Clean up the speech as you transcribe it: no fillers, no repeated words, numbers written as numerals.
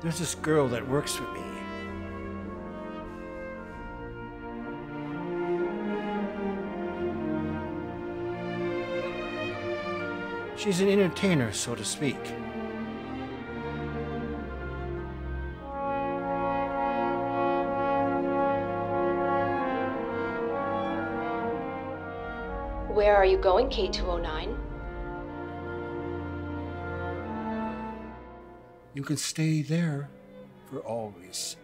There's this girl that works for me. She's an entertainer, so to speak. Where are you going, K-209? You can stay there for always.